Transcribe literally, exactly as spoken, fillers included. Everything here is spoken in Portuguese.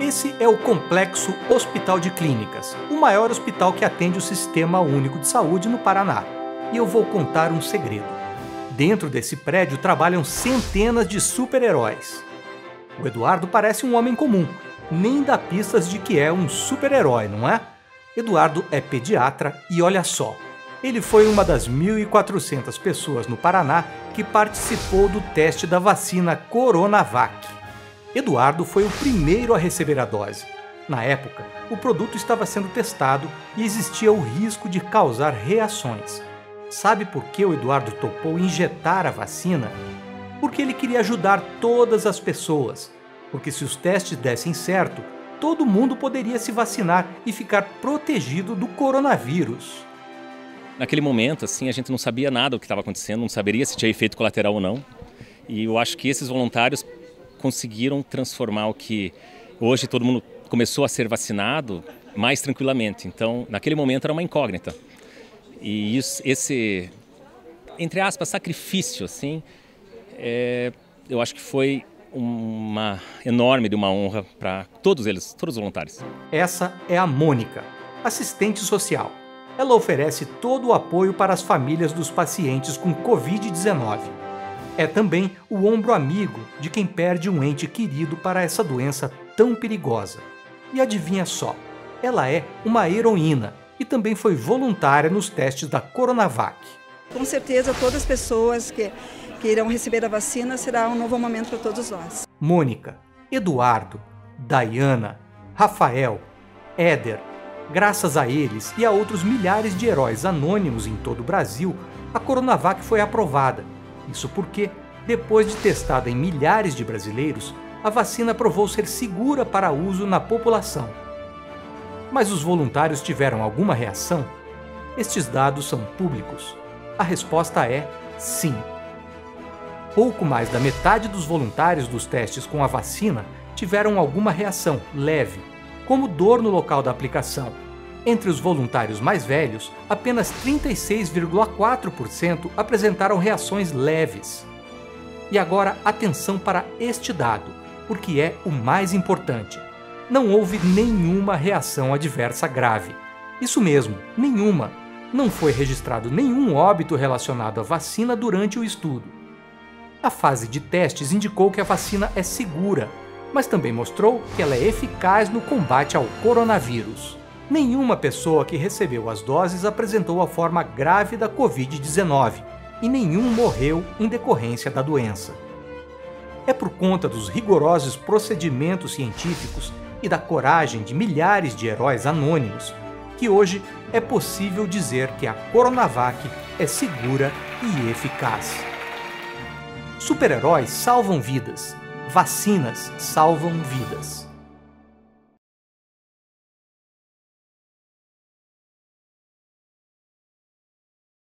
Esse é o Complexo Hospital de Clínicas, o maior hospital que atende o Sistema Único de Saúde no Paraná. E eu vou contar um segredo. Dentro desse prédio trabalham centenas de super-heróis. O Eduardo parece um homem comum, nem dá pistas de que é um super-herói, não é? Eduardo é pediatra e olha só, ele foi uma das mil e quatrocentas pessoas no Paraná que participou do teste da vacina CoronaVac. Eduardo foi o primeiro a receber a dose. Na época, o produto estava sendo testado e existia o risco de causar reações. Sabe por que o Eduardo topou injetar a vacina? Porque ele queria ajudar todas as pessoas. Porque se os testes dessem certo, todo mundo poderia se vacinar e ficar protegido do coronavírus. Naquele momento, assim, a gente não sabia nada do que estava acontecendo, não saberia se tinha efeito colateral ou não. E eu acho que esses voluntários conseguiram transformar o que hoje todo mundo começou a ser vacinado mais tranquilamente. Então, naquele momento era uma incógnita. E isso, esse, entre aspas, sacrifício, assim, é, eu acho que foi uma enorme de uma honra para todos eles, todos os voluntários. Essa é a Mônica, assistente social. Ela oferece todo o apoio para as famílias dos pacientes com covid dezenove. É também o ombro amigo de quem perde um ente querido para essa doença tão perigosa. E adivinha só, ela é uma heroína e também foi voluntária nos testes da CoronaVac. Com certeza todas as pessoas que... que irão receber a vacina, será um novo momento para todos nós. Mônica, Eduardo, Dayana, Rafael, Éder, graças a eles e a outros milhares de heróis anônimos em todo o Brasil, a CoronaVac foi aprovada. Isso porque, depois de testada em milhares de brasileiros, a vacina provou ser segura para uso na população. Mas os voluntários tiveram alguma reação? Estes dados são públicos. A resposta é sim. Pouco mais da metade dos voluntários dos testes com a vacina tiveram alguma reação leve, como dor no local da aplicação. Entre os voluntários mais velhos, apenas trinta e seis vírgula quatro por cento apresentaram reações leves. E agora, atenção para este dado, porque é o mais importante. Não houve nenhuma reação adversa grave. Isso mesmo, nenhuma. Não foi registrado nenhum óbito relacionado à vacina durante o estudo. A fase de testes indicou que a vacina é segura, mas também mostrou que ela é eficaz no combate ao coronavírus. Nenhuma pessoa que recebeu as doses apresentou a forma grave da covid dezenove e nenhum morreu em decorrência da doença. É por conta dos rigorosos procedimentos científicos e da coragem de milhares de heróis anônimos que hoje é possível dizer que a CoronaVac é segura e eficaz. Super-heróis salvam vidas. Vacinas salvam vidas.